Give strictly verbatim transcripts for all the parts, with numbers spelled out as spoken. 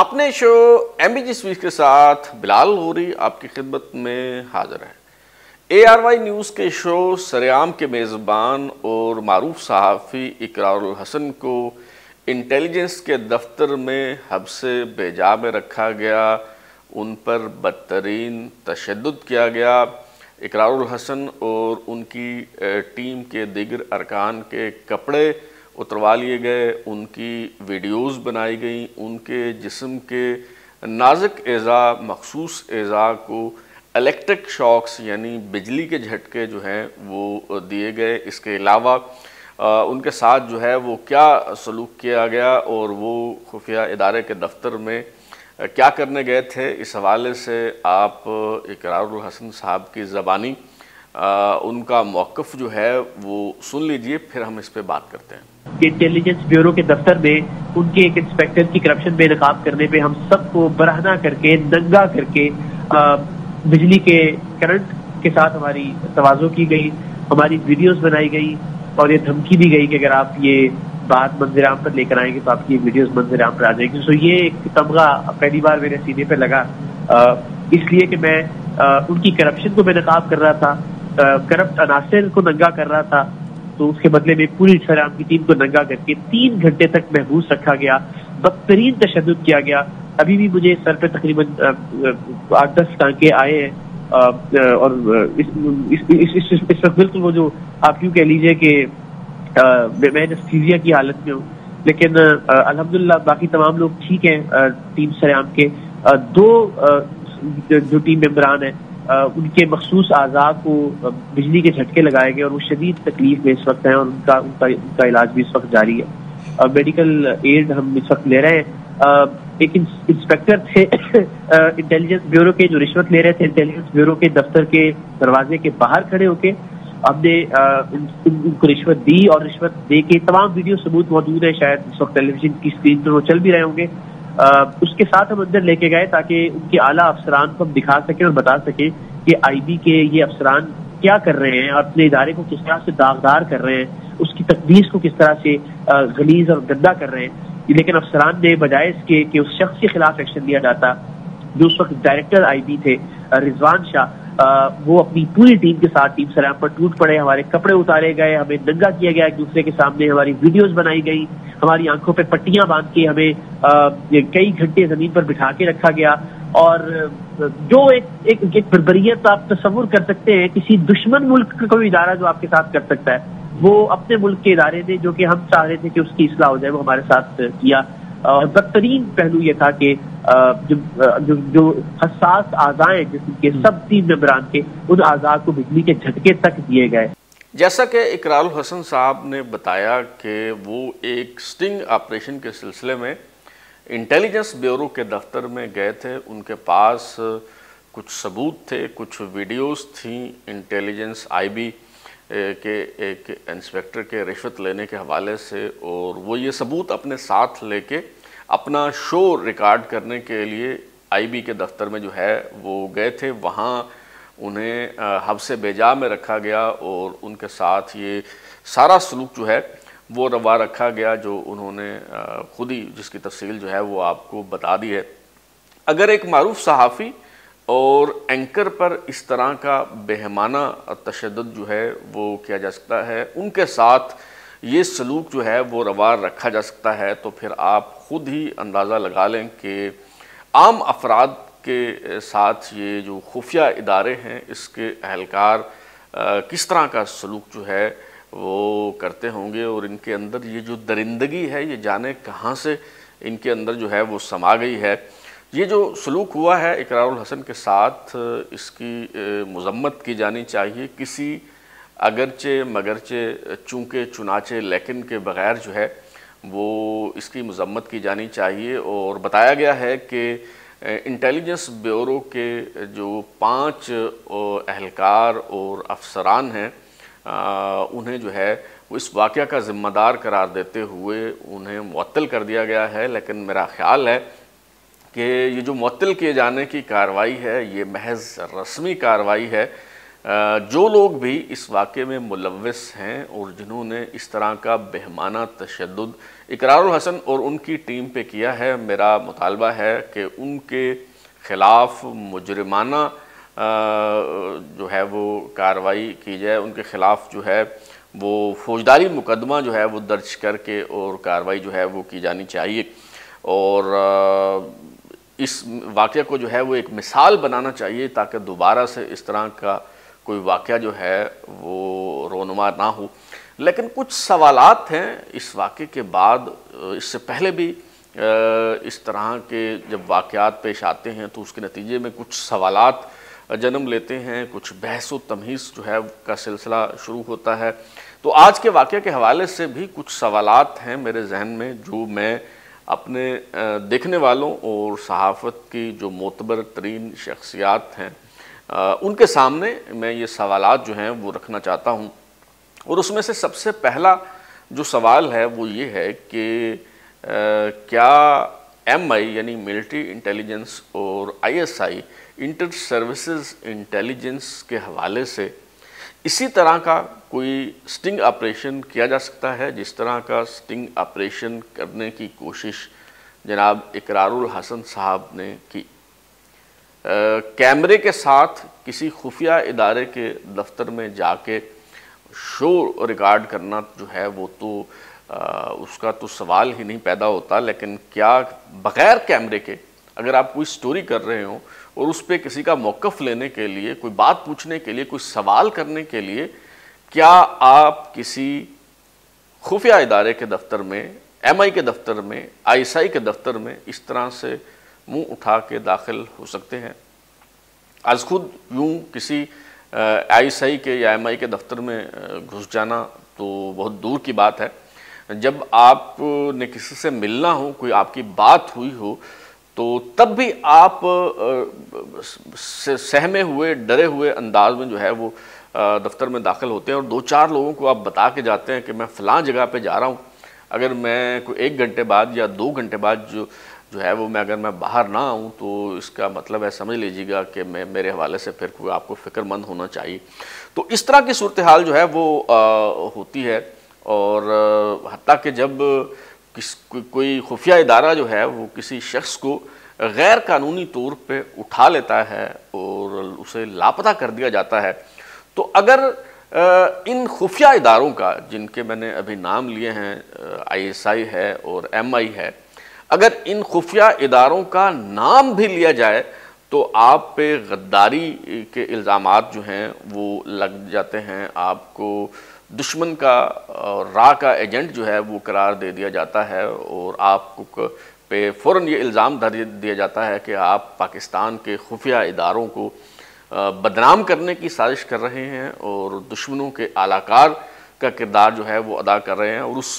अपने show MBG speaks के साथ बिलाल गौरी आपकी खिदमत में हाजिर है। एआरवाई न्यूज़ के शो सर ए आम के मेज़बान और मारूफ सहाफ़ी इकरारुल हसन को इंटेलिजेंस के दफ्तर में हब्से बेजा में रखा गया, उन पर बदतरीन तशद्दुद किया गया। इकरारुल हसन और उनकी टीम के दीगर अरकान के कपड़े उतरवा लिए गए, उनकी वीडियोस बनाई गई, उनके जिस्म के नाजुक अज़ा मखसूस अज़ा को इलेक्ट्रिक शॉक्स यानी बिजली के झटके जो हैं वो दिए गए। इसके अलावा उनके साथ जो है वो क्या सलूक किया गया और वो खुफिया इदारे के दफ्तर में क्या करने गए थे, इस हवाले से आप इकरारुल हसन साहब की ज़बानी आ, उनका मौक़िफ़ जो है वो सुन लीजिए, फिर हम इस पर बात करते हैं। इंटेलिजेंस ब्यूरो के दफ्तर में उनके एक इंस्पेक्टर की करप्शन में नाकाम करने में हम सबको बरहना करके, नंगा करके, आ, बिजली के करंट के साथ हमारी तवाज़ो की गई, हमारी वीडियोस बनाई गई और ये धमकी दी गई कि अगर आप ये बात मंजर आम पर लेकर आएंगे तो आपकी वीडियोस मंजर आम पर आ जाएगी। सो ये एक तमगा पहली बार मेरे सीने पर लगा, इसलिए कि मैं आ, उनकी करप्शन को मैं नाकाम कर रहा था, करप्ट अनासर को नंगा कर रहा था, तो उसके बदले में पूरी सराम की टीम को नंगा करके तीन घंटे तक महबूस रखा गया। बदतरीन तशद्दुद किया गया। अभी भी मुझे सर पे तकरीबन आठ दस टांके आए हैं और इस इस इस, इस, इस वक्त बिल्कुल वो जो आप यूँ कह लीजिए कि मैं एनेस्थीसिया की हालत में हूँ, लेकिन अल्हम्दुलिल्लाह बाकी तमाम लोग ठीक हैं। टीम सराम के आ, दो आ, जो टीम मेम्बरान हैं आ, उनके मखसूस आज़ा को बिजली के झटके लगाए गए और वो शदीद तकलीफ में इस वक्त हैं और उनका उनका, उनका इलाज भी इस वक्त जारी है। आ, मेडिकल एड हम इस वक्त ले रहे हैं। आ, एक इंस्पेक्टर थे इंटेलिजेंस ब्यूरो के जो रिश्वत ले रहे थे, इंटेलिजेंस ब्यूरो के दफ्तर के दरवाजे के बाहर खड़े होके हमने उनको रिश्वत दी और रिश्वत दे के तमाम वीडियो सबूत मौजूद है, शायद इस वक्त टेलीविजन की स्क्रीन पर वो चल भी रहे होंगे। आ, उसके साथ हम अंदर लेके गए ताकि उनके आला अफसरान को हम दिखा सकें और बता सकें कि आईबी के ये अफसरान क्या कर रहे हैं और अपने इदारे को किस तरह से दागदार कर रहे हैं, उसकी तकदीस को किस तरह से गलीज और गंदा कर रहे हैं। लेकिन अफसरान ने बजाय इसके कि उस शख्स के खिलाफ एक्शन लिया जाता जो उस वक्त डायरेक्टर आईबी थे रिजवान शाह, वो अपनी पूरी टीम के साथ टीम सराम पर टूट पड़े। हमारे कपड़े उतारे गए, हमें नंगा किया गया एक दूसरे के सामने, हमारी वीडियोस बनाई गई, हमारी आंखों पे पट्टियां बांध के हमें कई घंटे जमीन पर बिठा के रखा गया और जो एक एक, एक बर्बरियत आप तस्वुर कर सकते हैं किसी दुश्मन मुल्क का कोई इदारा जो आपके साथ कर सकता है, वो अपने मुल्क के इदारे ने जो कि हम चाह रहे थे कि उसकी इस्लाह हो जाए वो हमारे साथ किया। और बदतरीन पहलू ये था कि जो जो, जो हसास आज़ाएं जिसम के सब तीन मेम्बरान के, उन आज़ा को बिजली के झटके तक दिए गए। जैसा कि इकरारुल हसन साहब ने बताया कि वो एक स्टिंग ऑपरेशन के सिलसिले में इंटेलिजेंस ब्यूरो के दफ्तर में गए थे। उनके पास कुछ सबूत थे, कुछ वीडियोस थी इंटेलिजेंस आईबी के एक इंस्पेक्टर के रिश्वत लेने के हवाले से, और वो ये सबूत अपने साथ लेके अपना शो रिकॉर्ड करने के लिए आईबी के दफ्तर में जो है वो गए थे। वहाँ उन्हें हब्से बेजा में रखा गया और उनके साथ ये सारा सलूक जो है वो रवा रखा गया, जो उन्होंने खुद ही जिसकी तफसील जो है वो आपको बता दी है। अगर एक मारूफ सहाफ़ी और एंकर पर इस तरह का बेहमाना तशद्दुद जो है वो किया जा सकता है, उनके साथ ये सलूक जो है वो रवा रखा जा सकता है, तो फिर आप ख़ुद ही अंदाज़ा लगा लें कि आम अफराद के साथ ये जो खुफिया इदारे हैं इसके अहलकार किस तरह का सलूक जो है वो करते होंगे और इनके अंदर ये जो दरिंदगी है ये जाने कहाँ से इनके अंदर जो है वो समा गई है। ये जो सलूक हुआ है इकरारुल हसन के साथ, इसकी मजम्मत की जानी चाहिए। किसी अगरचे मगरचे चूँके चुनाचे लेकिन के बग़ैर जो है वो इसकी मजम्मत की जानी चाहिए। और बताया गया है कि इंटेलिजेंस ब्यूरो के जो पाँच अहलकार और अफसरान हैं उन्हें जो है वो इस वाक़या का ज़िम्मेदार करार देते हुए उन्हें मुअत्तल कर दिया गया है। लेकिन मेरा ख़्याल है कि ये जो मुअत्तल किए जाने की कार्रवाई है ये महज रस्मी कार्रवाई है, जो लोग भी इस वाक़े में मुलव्विस हैं और जिन्होंने इस तरह का बेहमाना तशद्दुद इकरारुल हसन और उनकी टीम पे किया है, मेरा मुतालबा है कि उनके ख़िलाफ़ मुजरिमाना जो है वो कार्रवाई की जाए, उनके ख़िलाफ़ जो है वो फौजदारी मुकदमा जो है वो दर्ज करके और कार्रवाई जो है वो की जानी चाहिए। और इस वाक़े को जो है वो एक मिसाल बनाना चाहिए ताकि दोबारा से इस तरह का कोई वाक़या जो है वो रोनुमा ना हो। लेकिन कुछ सवालात हैं इस वाक़े के बाद, इससे पहले भी इस तरह के जब वाक़यात पेश आते हैं तो उसके नतीजे में कुछ सवालात जन्म लेते हैं, कुछ बहस व तमहीज़ जो है का सिलसिला शुरू होता है। तो आज के वाक़े के हवाले से भी कुछ सवालात हैं मेरे जहन में जो मैं अपने देखने वालों और सहाफ़त की जो मोतबर तरीन शख्सियात हैं उनके सामने मैं ये सवालात जो हैं वो रखना चाहता हूँ। और उसमें से सबसे पहला जो सवाल है वो ये है कि आ, क्या एम आई यानी मिलिट्री इंटेलिजेंस और I S I inter services intelligence के हवाले से इसी तरह का कोई स्टिंग ऑपरेशन किया जा सकता है जिस तरह का स्टिंग ऑपरेशन करने की कोशिश जनाब इकरारुल हसन साहब ने की? आ, कैमरे के साथ किसी खुफिया इदारे के दफ्तर में जाके शो रिकॉर्ड करना जो है वो तो उसका तो सवाल ही नहीं पैदा होता, लेकिन क्या बग़ैर कैमरे के अगर आप कोई स्टोरी कर रहे हो और उस पर किसी का मौक़िफ़ लेने के लिए, कोई बात पूछने के लिए, कोई सवाल करने के लिए, क्या आप किसी खुफिया इदारे के दफ्तर में, एम आई के दफ्तर में, आई एस आई के दफ्तर में इस तरह से मुंह उठा के दाखिल हो सकते हैं? आज खुद यूँ किसी आई एस आई के या एम आई के दफ्तर में घुस जाना तो बहुत दूर की बात है, जब आपने किसी से मिलना हो, कोई आपकी बात हुई हो, तो तब भी आप सहमे हुए, डरे हुए अंदाज में जो है वो दफ्तर में दाखिल होते हैं और दो चार लोगों को आप बता के जाते हैं कि मैं फ़लाँ जगह पे जा रहा हूँ, अगर मैं कोई एक घंटे बाद या दो घंटे बाद जो जो है वो मैं अगर मैं बाहर ना आऊँ तो इसका मतलब है, समझ लीजिएगा कि मैं मेरे हवाले से फिर कोई आपको फ़िक्रमंद होना चाहिए। तो इस तरह की सूरत हाल जो है वो आ, होती है। और हत्ता कि जब किस को, कोई खुफिया इदारा जो है वो किसी शख्स को गैर कानूनी तौर पे उठा लेता है और उसे लापता कर दिया जाता है, तो अगर इन खुफिया इदारों का, जिनके मैंने अभी नाम लिए हैं, आईएसआई है और एमआई है, अगर इन खुफिया इदारों का नाम भी लिया जाए तो आप पे गद्दारी के इल्ज़ामात जो हैं वो लग जाते हैं, आपको दुश्मन का और रा का एजेंट जो है वो करार दे दिया जाता है और आपको पे फ़ौरन ये इल्ज़ाम धर दिया जाता है कि आप पाकिस्तान के खुफिया इदारों को बदनाम करने की साजिश कर रहे हैं और दुश्मनों के आलाकार का किरदार जो है वो अदा कर रहे हैं। और उस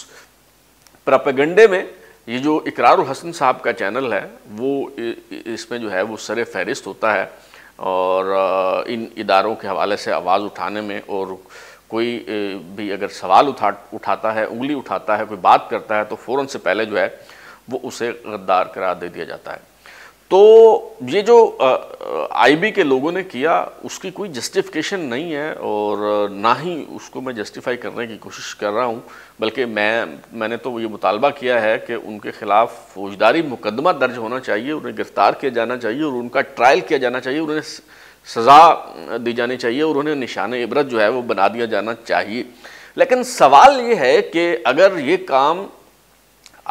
प्रोपेगेंडे में ये जो इकरारुल हसन साहब का चैनल है वो इसमें जो है वो सरे फहरिस्त होता है और इन इदारों के हवाले से आवाज़ उठाने में, और कोई भी अगर सवाल उठा उठाता है उंगली उठाता है, कोई बात करता है, तो फ़ौरन से पहले जो है वो उसे गद्दार करार दे दिया जाता है। तो ये जो आईबी के लोगों ने किया उसकी कोई जस्टिफिकेशन नहीं है और ना ही उसको मैं जस्टिफाई करने की कोशिश कर रहा हूँ, बल्कि मैं मैंने तो ये मुतालबा किया है कि उनके ख़िलाफ़ फौजदारी मुकदमा दर्ज होना चाहिए, उन्हें गिरफ़्तार किया जाना चाहिए और उनका ट्रायल किया जाना चाहिए, उन्हें सज़ा दी जानी चाहिए और उन्हें निशाने इबरत जो है वो बना दिया जाना चाहिए। लेकिन सवाल ये है कि अगर ये काम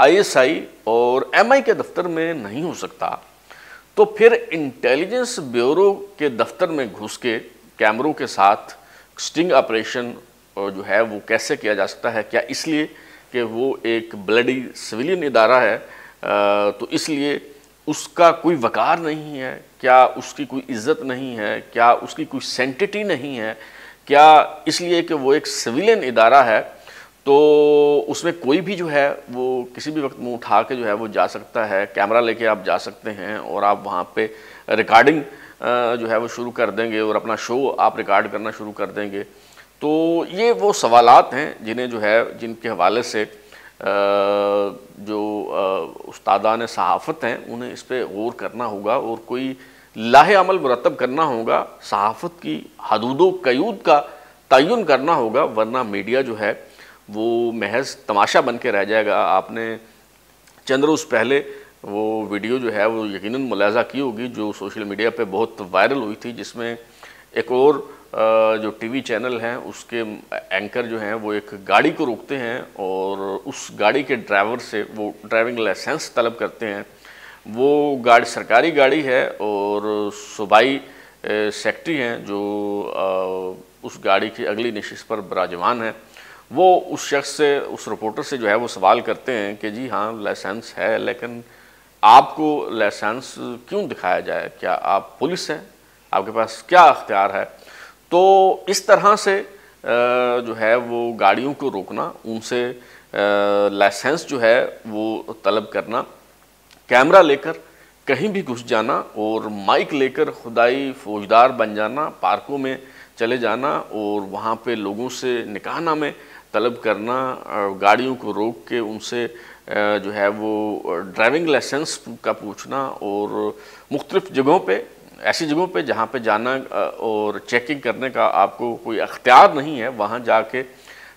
आईएसआई और एमआई के दफ्तर में नहीं हो सकता तो फिर इंटेलिजेंस ब्यूरो के दफ्तर में घुस के कैमरों के साथ स्टिंग ऑपरेशन जो है वो कैसे किया जा सकता है? क्या इसलिए कि वो एक ब्लडी सिविलियन इदारा है तो इसलिए उसका कोई वकार नहीं है? क्या उसकी कोई इज़्ज़त नहीं है? क्या उसकी कोई सेंटिटी नहीं है? क्या इसलिए कि वो एक सिविलियन इदारा है तो उसमें कोई भी जो है वो किसी भी वक्त मुंह उठा के जो है वो जा सकता है, कैमरा लेके आप जा सकते हैं और आप वहाँ पे रिकॉर्डिंग जो है वो शुरू कर देंगे और अपना शो आप रिकॉर्ड करना शुरू कर देंगे? तो ये वो सवालात हैं जिन्हें जो है जिनके हवाले से जो उस्तादान सहाफ़त हैं उन्हें इस पर गौर करना होगा और कोई लाहे अमल मुरतब करना होगा, सहाफ़त की हदूदो कयूद का तयन करना होगा, वरना मीडिया जो है वो महज तमाशा बन के रह जाएगा। आपने चंद रोज़ पहले वो वीडियो जो है वो यकीनन मुलाहजा की होगी जो सोशल मीडिया पे बहुत वायरल हुई थी, जिसमें एक और जो टीवी चैनल हैं उसके एंकर जो हैं वो एक गाड़ी को रोकते हैं और उस गाड़ी के ड्राइवर से वो ड्राइविंग लाइसेंस तलब करते हैं। वो गाड़ी सरकारी गाड़ी है और सूबाई सेक्रेटरी हैं जो उस गाड़ी की अगली नशिस्त पर बराजमान है। वो उस शख्स से, उस रिपोर्टर से जो है वो सवाल करते हैं कि जी हाँ लाइसेंस है, लेकिन आपको लाइसेंस क्यों दिखाया जाए, क्या आप पुलिस हैं, आपके पास क्या अख्तियार है। तो इस तरह से जो है वो गाड़ियों को रोकना, उनसे लाइसेंस जो है वो तलब करना, कैमरा लेकर कहीं भी घुस जाना और माइक लेकर खुदाई फौजदार बन जाना, पार्कों में चले जाना और वहाँ पे लोगों से निकाहना में तलब करना, गाड़ियों को रोक के उनसे जो है वो ड्राइविंग लाइसेंस का पूछना और मुख्तलिफ़ जगहों पे, ऐसी जगहों पे जहाँ पे जाना और चेकिंग करने का आपको कोई अख्तियार नहीं है वहाँ जाके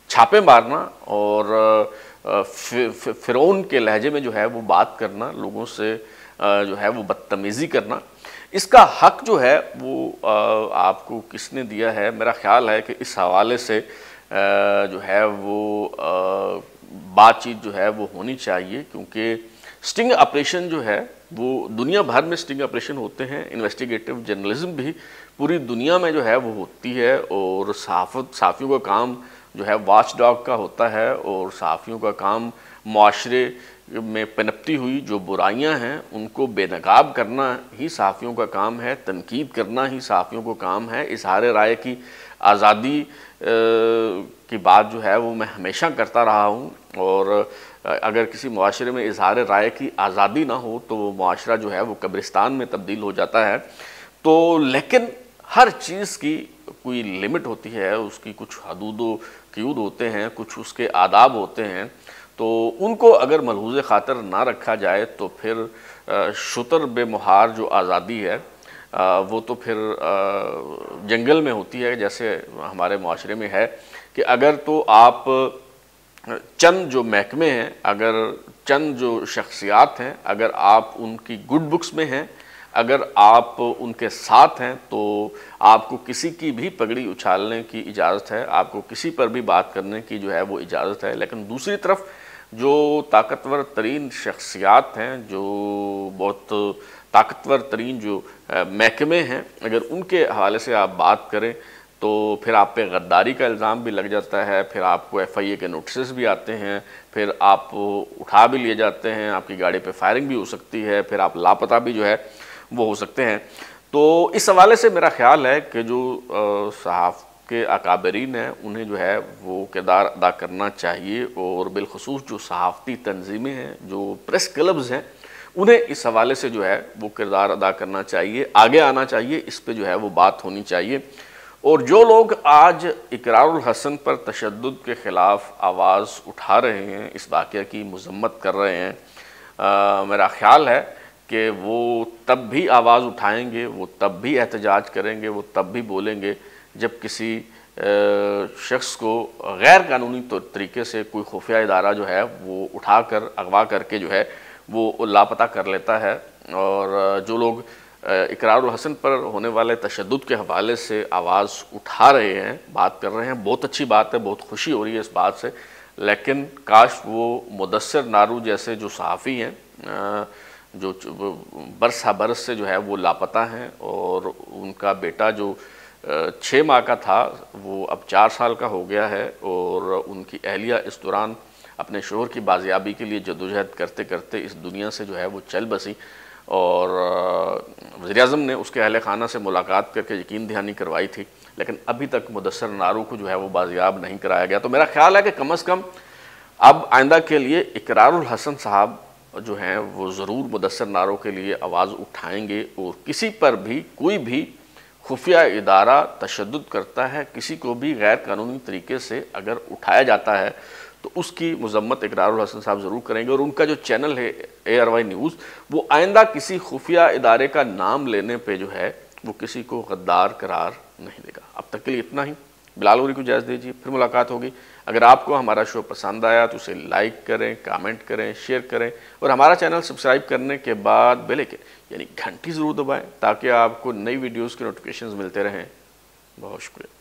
छापे मारना और फ़िरौन के लहजे में जो है वो बात करना, लोगों से जो है वो बदतमीज़ी करना। इसका हक जो है वो आपको किसने दिया है। मेरा ख्याल है कि इस हवाले से जो है वो बातचीत जो है वो होनी चाहिए, क्योंकि स्टिंग ऑपरेशन जो है वो दुनिया भर में स्टिंग ऑपरेशन होते हैं, इन्वेस्टिगेटिव जर्नलिज्म भी पूरी दुनिया में जो है वो होती है और सहाफ़त सहाफ़ियों का काम जो है वॉच डॉग का होता है और सहाफ़ियों का काम माशरे में पनपती हुई जो बुराइयां हैं उनको बेनकाब करना ही सहाफ़ियों का काम है, तनकीद करना ही सहाफ़ियों को काम है। इजहार राय की आज़ादी की बात जो है वो मैं हमेशा करता रहा हूँ और अगर किसी माशरे में इजहार राय की आज़ादी ना हो तो वो माशरा जो है वो कब्रिस्तान में तब्दील हो जाता है। तो लेकिन हर चीज़ की कोई लिमिट होती है, उसकी कुछ हदूदो क़यूद होते हैं, कुछ उसके आदाब होते हैं, तो उनको अगर मलहूज़ ख़ातर ना रखा जाए तो फिर शुतर बेमहार जो आज़ादी है वो तो फिर जंगल में होती है। जैसे हमारे माशरे में है कि अगर तो आप चंद जो महकमे हैं, अगर चंद जो शख्सियात हैं, अगर आप उनकी गुड बुक्स में हैं, अगर आप उनके साथ हैं तो आपको किसी की भी पगड़ी उछालने की इजाज़त है, आपको किसी पर भी बात करने की जो है वो इजाज़त है। लेकिन दूसरी तरफ जो ताकतवर तरीन शख्सियात हैं, जो बहुत ताकतवर तरीन जो महकमे हैं, अगर उनके हवाले से आप बात करें तो फिर आप पे गद्दारी का इल्ज़ाम भी लग जाता है, फिर आपको एफ़ आई ए के नोटिस भी आते हैं, फिर आप उठा भी लिए जाते हैं, आपकी गाड़ी पे फायरिंग भी हो सकती है, फिर आप लापता भी जो है वो हो सकते हैं। तो इस हवाले से मेरा ख्याल है कि जो सहाफ़ के अकाबरीन हैं उन्हें जो है वो किरदार अदा करना चाहिए और बिलखसूस जो सहाफ़ती तंजीमें हैं, जो प्रेस क्लब्स हैं, उन्हें इस हवाले से जो है वो किरदार अदा करना चाहिए, आगे आना चाहिए, इस पर जो है वो बात होनी चाहिए। और जो लोग आज इकरारुल हसन पर तशद्दुद के ख़िलाफ़ आवाज़ उठा रहे हैं, इस वाक़ये की मज़म्मत कर रहे हैं, आ, मेरा ख्याल है कि वो तब भी आवाज़ उठाएंगे, वो तब भी एहतजाज करेंगे, वो तब भी बोलेंगे जब किसी शख्स को गैर कानूनी तरीके से कोई खुफिया इदारा जो है वो उठा कर अगवा करके जो है वो लापता कर लेता है। और जो लोग इकरारुल हसन पर होने वाले तशद्दुद के हवाले से आवाज़ उठा रहे हैं, बात कर रहे हैं, बहुत अच्छी बात है, बहुत खुशी हो रही है इस बात से, लेकिन काश वो मुदस्सर नारो जैसे जो सहाफ़ी हैं जो बरसा बरस से जो है वो लापता हैं और उनका बेटा जो छः माह का था वो अब चार साल का हो गया है और उनकी अहलिया इस दौरान अपने शोहर की बाजियाबी के लिए जदोजहद करते करते इस दुनिया से जो है वो चल बसी और वज़ीर-ए-आज़म ने उसके अहल खाना से मुलाकात करके यकीन दहानी करवाई थी, लेकिन अभी तक मुदस्सर नारो को जो है वो बाजियाब नहीं कराया गया। तो मेरा ख्याल है कि कम अज़ कम अब आइंदा के लिए इकरारुल हसन साहब जो हैं वो ज़रूर मुदस्सर नारो के लिए आवाज़ उठाएंगे और किसी पर भी कोई भी खुफिया इदारा तशद्दुद करता है, किसी को भी गैर कानूनी तरीके से अगर उठाया जाता है तो उसकी मज़म्मत इकरारुल हसन साहब ज़रूर करेंगे। और उनका जो चैनल है ए आर वाई न्यूज़ वो आइंदा किसी खुफिया इदारे का नाम लेने पे जो है वो किसी को गद्दार करार नहीं देगा। अब तक के लिए इतना ही। बिलाल गौरी को इजाज़त दीजिए, फिर मुलाकात होगी। अगर आपको हमारा शो पसंद आया तो उसे लाइक करें, कमेंट करें, शेयर करें और हमारा चैनल सब्सक्राइब करने के बाद बेल आइकन यानी घंटी ज़रूर दबाएं ताकि आपको नई वीडियोज़ के नोटिफिकेशन मिलते रहें। बहुत शुक्रिया।